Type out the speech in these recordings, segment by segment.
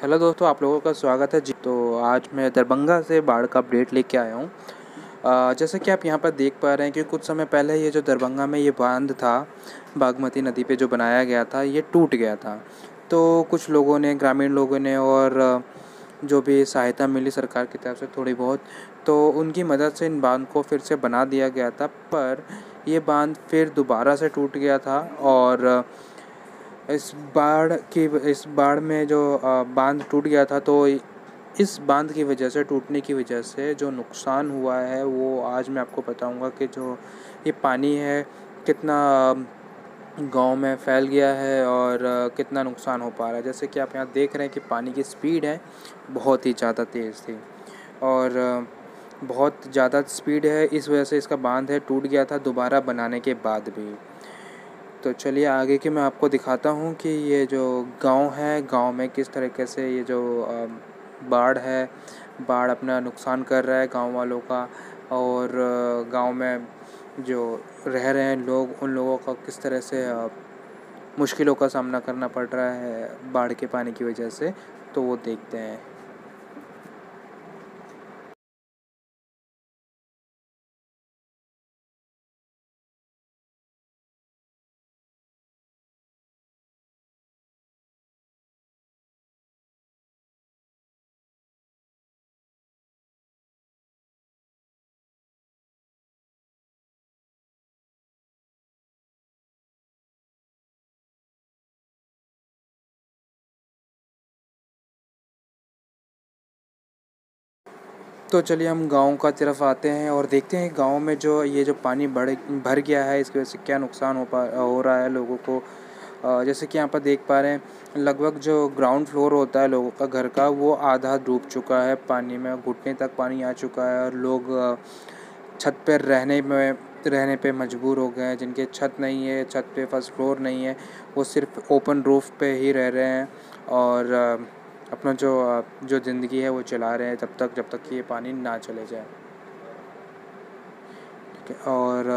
Hello दोस्तों, आप लोगों का स्वागत है जी। तो आज मैं दरभंगा से बाढ़ का अपडेट लेके आया हूँ। जैसे कि आप यहाँ पर देख पा रहे हैं कि कुछ समय पहले ये जो दरभंगा में ये बांध था बागमती नदी पे जो बनाया गया था, ये टूट गया था। तो कुछ लोगों ने, ग्रामीण लोगों ने, और जो भी सहायता मिली सरकार की तरफ से थोड़ी बहुत, तो उनकी मदद से इन बांध को फिर से बना दिया गया था। पर ये बांध फिर दोबारा से टूट गया था और इस बाढ़ में जो बांध टूट गया था, तो इस बांध की वजह से, टूटने की वजह से जो नुकसान हुआ है वो आज मैं आपको बताऊंगा कि जो ये पानी है कितना गांव में फैल गया है और कितना नुकसान हो पा रहा है। जैसे कि आप यहाँ देख रहे हैं कि पानी की स्पीड है बहुत ही ज़्यादा तेज़ थी और बहुत ज़्यादा स्पीड है, इस वजह से इसका बांध है टूट गया था दोबारा बनाने के बाद भी। तो चलिए आगे कि मैं आपको दिखाता हूँ कि ये जो गांव है, गांव में किस तरीके से ये जो बाढ़ है, बाढ़ अपना नुकसान कर रहा है गांव वालों का, और गांव में जो रह रहे हैं लोग, उन लोगों का किस तरह से मुश्किलों का सामना करना पड़ रहा है बाढ़ के पानी की वजह से, तो वो देखते हैं। तो चलिए हम गांव का तरफ आते हैं और देखते हैं गांव में जो ये जो पानी भर गया है, इसकी वजह से क्या नुकसान हो रहा है लोगों को। जैसे कि यहाँ पर देख पा रहे हैं, लगभग जो ग्राउंड फ्लोर होता है लोगों का, घर का, वो आधा डूब चुका है पानी में, घुटने तक पानी आ चुका है और लोग छत पर रहने पे मजबूर हो गए हैं। जिनके छत नहीं है, छत पे फर्स्ट फ्लोर नहीं है, वो सिर्फ ओपन रूफ पे ही रह रहे हैं और अपना जो ज़िंदगी है वो चला रहे हैं जब तक कि ये पानी ना चले जाए। ठीक है, और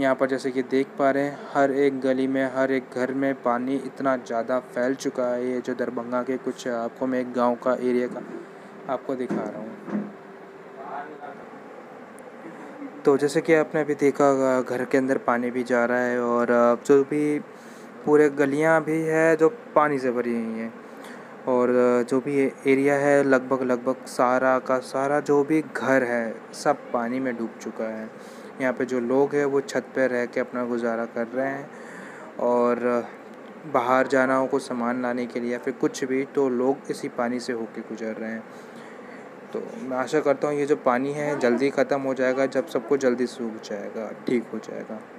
यहाँ पर जैसे कि देख पा रहे हैं, हर एक गली में, हर एक घर में पानी इतना ज़्यादा फैल चुका है। ये जो दरभंगा के कुछ आपको मैं एक गांव का एरिया का आपको दिखा रहा हूँ। तो जैसे कि आपने अभी देखा, घर के अंदर पानी भी जा रहा है और जो भी पूरे गलियाँ भी है जो पानी से भरी हुई हैं, और जो भी एरिया है लगभग सारा का सारा जो भी घर है सब पानी में डूब चुका है। यहाँ पे जो लोग हैं वो छत पे रह के अपना गुजारा कर रहे हैं और बाहर जाना हो कुछ सामान लाने के लिए या फिर कुछ भी, तो लोग इसी पानी से होके गुजर रहे हैं। तो मैं आशा करता हूँ ये जो पानी है जल्दी ख़त्म हो जाएगा, जब सबको जल्दी सूख जाएगा, ठीक हो जाएगा।